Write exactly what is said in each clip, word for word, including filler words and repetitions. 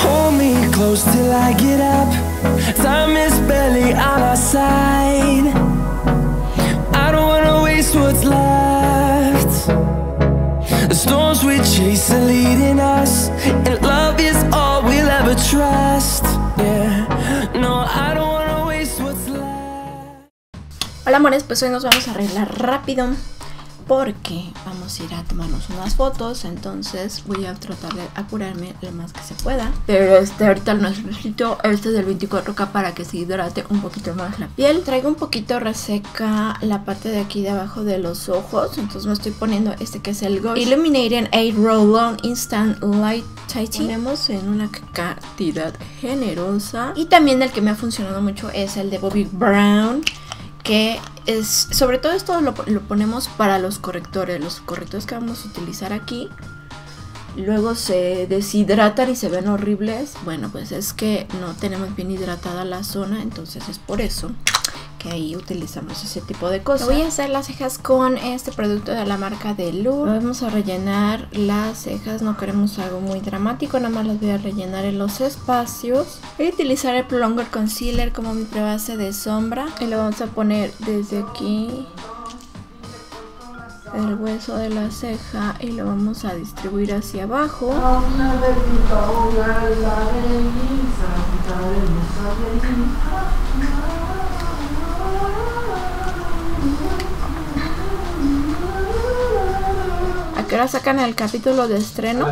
Hold me close till I get up. Time is barely on our side. I don't wanna waste what's left. The storms we chase are leading us, and love is all we'll ever trust. Yeah, no, I don't wanna waste what's left. Hola amores, pues hoy nos vamos a arreglar rápido porque vamos a ir a tomarnos unas fotos, entonces voy a tratar de apurarme lo más que se pueda. Pero este ahorita no es necesito, este es del veinticuatro K para que se hidrate un poquito más la piel. Traigo un poquito reseca la parte de aquí de abajo de los ojos, entonces me estoy poniendo este que es el Gosh Illuminating eight Roll-On Instant Light Tighting. Tenemos en una cantidad generosa. Y también el que me ha funcionado mucho es el de Bobbi Brown, que es, sobre todo esto lo, lo ponemos para los correctores. Los correctores que vamos a utilizar aquí luego se deshidratan y se ven horribles. Bueno, pues es que no tenemos bien hidratada la zona, entonces es por eso que ahí utilizamos ese tipo de cosas. Voy a hacer las cejas con este producto de la marca de Lure. Vamos a rellenar las cejas, no queremos algo muy dramático, nada más las voy a rellenar en los espacios. Voy a utilizar el ProLonger Concealer como mi prebase de sombra. Y lo vamos a poner desde aquí, el hueso de la ceja, y lo vamos a distribuir hacia abajo. Que ahora sacan el capítulo de estreno.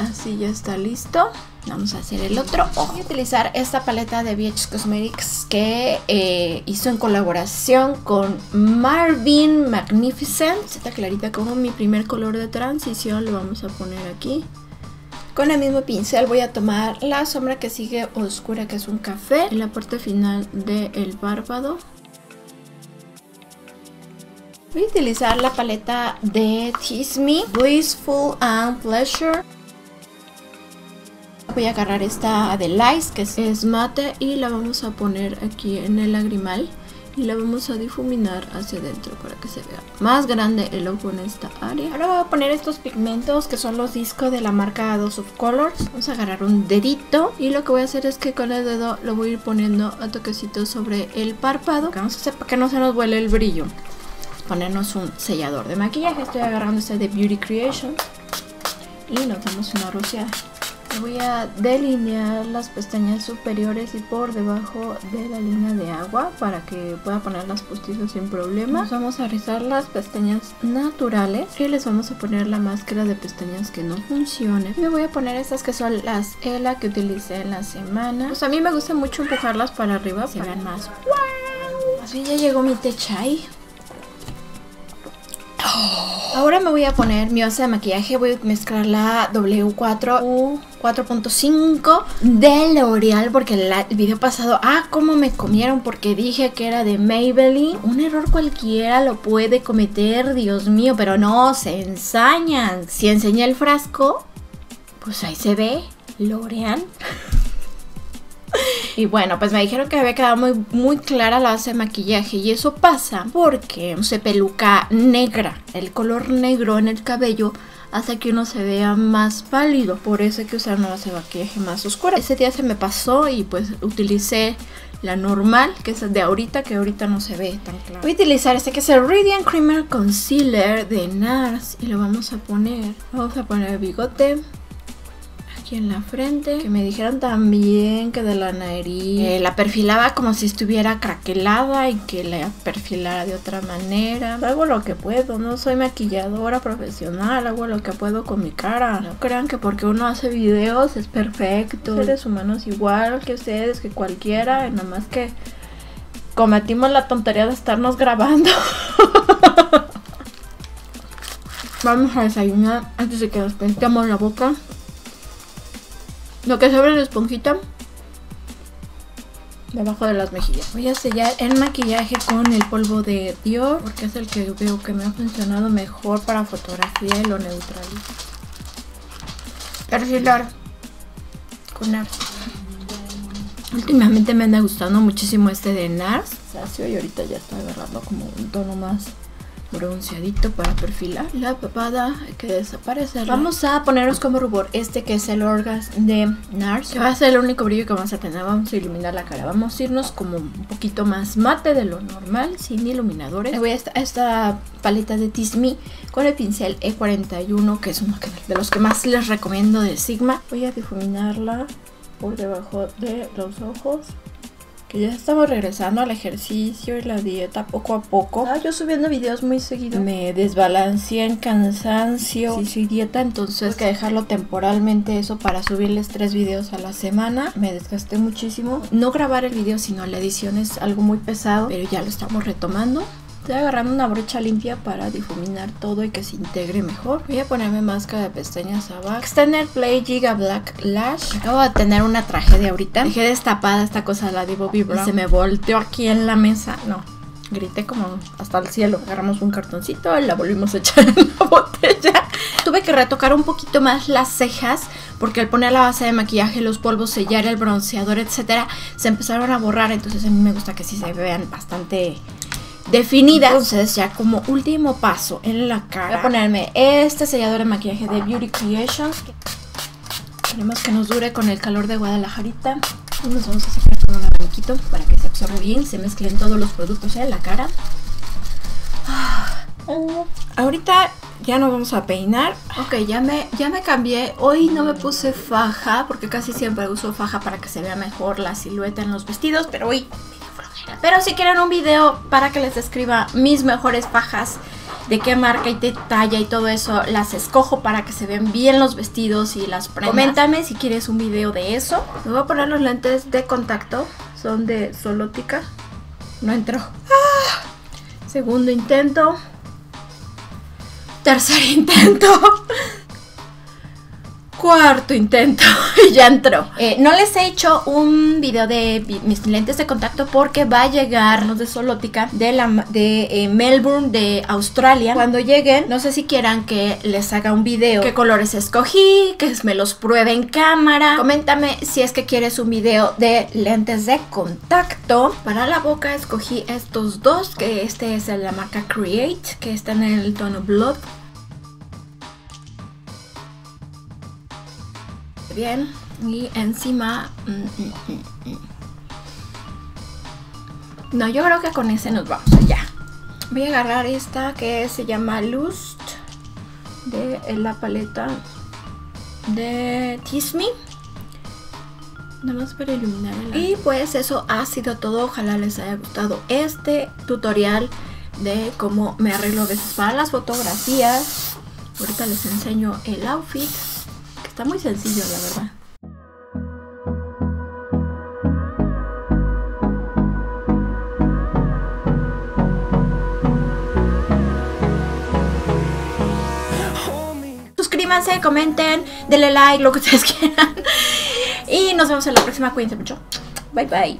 Así ya está listo. Vamos a hacer el otro ojo. Voy a utilizar esta paleta de B H Cosmetics que eh, hizo en colaboración con Marvin Magnificent. Está clarita como mi primer color de transición. Lo vamos a poner aquí. Con el mismo pincel voy a tomar la sombra que sigue oscura, que es un café, en la parte final del párpado. Voy a utilizar la paleta de Tismi, Blissful and Pleasure. Voy a agarrar esta de Lies, que es mate, y la vamos a poner aquí en el lagrimal. Y la vamos a difuminar hacia adentro para que se vea más grande el ojo en esta área. Ahora voy a poner estos pigmentos que son los discos de la marca Dose of Colors. Vamos a agarrar un dedito y lo que voy a hacer es que con el dedo lo voy a ir poniendo a toquecitos sobre el párpado. Vamos a hacer para que no se nos vuele el brillo. Ponernos un sellador de maquillaje. Estoy agarrando este de Beauty Creations y nos damos una rociada. Voy a delinear las pestañas superiores y por debajo de la línea de agua para que pueda ponerlas postizas sin problema. Nos vamos a rizar las pestañas naturales y les vamos a poner la máscara de pestañas que no funcione. Me voy a poner estas que son las E L A que utilicé en la semana. Pues a mí me gusta mucho empujarlas para arriba para que se vean más. ¡Wow! Así ya llegó mi té chai. Ahora me voy a poner mi base de maquillaje. Voy a mezclar la W cuatro U cuatro punto cinco de L'Oreal, porque la, el video pasado, ah, cómo me comieron porque dije que era de Maybelline. Un error cualquiera lo puede cometer, Dios mío, pero no, se ensañan. Si enseñé el frasco, pues ahí se ve L'Oreal. Y bueno, pues me dijeron que había quedado muy, muy clara la base de maquillaje. Y eso pasa porque usé peluca negra. El color negro en el cabello hace que uno se vea más pálido. Por eso hay que usar una base de maquillaje más oscura. Ese día se me pasó y pues utilicé la normal, que es de ahorita, que ahorita no se ve tan clara. Voy a utilizar este que es el Radiant Creamer Concealer de Nars. Y lo vamos a poner, vamos a poner el bigote aquí en la frente, que me dijeron también que de la nariz eh, la perfilaba como si estuviera craquelada y que la perfilara de otra manera. Hago lo que puedo, no soy maquilladora profesional, hago lo que puedo con mi cara. No crean que porque uno hace videos es perfecto. Los seres humanos igual que ustedes, que cualquiera, nada más que cometimos la tontería de estarnos grabando. Vamos a desayunar antes de que nos pintemos la boca. Lo que sobra es la esponjita debajo de las mejillas. Voy a sellar el maquillaje con el polvo de Dior, porque es el que yo veo que me ha funcionado mejor para fotografía y lo neutralizo. Perfilar con Nars. Últimamente me anda gustando muchísimo este de Nars. Y ahorita ya está agarrando como un tono más bronceadito para perfilar la papada, hay que desaparecerla. Vamos a ponernos como rubor este que es el Orgas de Nars, que va a ser el único brillo que vamos a tener. Vamos a iluminar la cara, vamos a irnos como un poquito más mate de lo normal, sin iluminadores. Le voy a esta, a esta paleta de Tismi con el pincel E cuarenta y uno, que es uno de los que más les recomiendo de Sigma. Voy a difuminarla por debajo de los ojos, que ya estamos regresando al ejercicio y la dieta poco a poco. Ah, yo subiendo videos muy seguido. Me desbalanceé en cansancio. Si soy dieta, entonces tengo que dejarlo temporalmente eso para subirles tres videos a la semana. Me desgasté muchísimo. No grabar el video, sino la edición es algo muy pesado, pero ya lo estamos retomando. Estoy agarrando una brocha limpia para difuminar todo y que se integre mejor. Voy a ponerme máscara de pestañas abajo. Extender Play Giga Black Lash. Acabo de tener una tragedia ahorita. Dejé destapada esta cosa, la de Bobbi Brown. Y se me volteó aquí en la mesa. No, grité como hasta el cielo. Agarramos un cartoncito y la volvimos a echar en la botella. Tuve que retocar un poquito más las cejas, porque al poner la base de maquillaje, los polvos, sellar el bronceador, etcétera, se empezaron a borrar. Entonces a mí me gusta que sí se vean bastante definida. Entonces ya como último paso en la cara, voy a ponerme este sellador de maquillaje de Beauty Creations. Queremos que nos dure con el calor de Guadalajarita. Nos vamos a sacar con un abaniquito para que se absorba bien, se mezclen todos los productos en la cara. Ahorita ya nos vamos a peinar. Ok, ya me, ya me cambié. Hoy no me puse faja, porque casi siempre uso faja para que se vea mejor la silueta en los vestidos, pero hoy... Pero si quieren un video para que les describa mis mejores fajas, de qué marca y de talla y todo eso, las escojo para que se vean bien los vestidos y las prendas. Coméntame si quieres un video de eso. Me voy a poner los lentes de contacto, son de Solótica. No entró. ¡Ah! Segundo intento. Tercer intento. Cuarto intento y ya entró. Eh, no les he hecho un video de mis lentes de contacto porque va a llegar los de Solótica de, la, de eh, Melbourne, de Australia. Cuando lleguen, no sé si quieran que les haga un video, qué colores escogí, que me los pruebe en cámara. Coméntame si es que quieres un video de lentes de contacto. Para la boca escogí estos dos, que este es de la marca Create, que está en el tono Blood. Bien, y encima no, yo creo que con ese nos vamos allá. Voy a agarrar esta que se llama Lust, de la paleta de Tismi, nada más para iluminar el... Y pues eso ha sido todo. Ojalá les haya gustado este tutorial de cómo me arreglo a veces para las fotografías. Ahorita les enseño el outfit. Está muy sencillo, la verdad. Suscríbanse, comenten, denle like, lo que ustedes quieran. Y nos vemos en la próxima. Cuídense mucho. Bye, bye.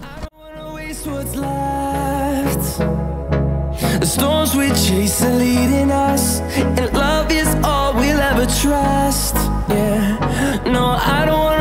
No, I don't wanna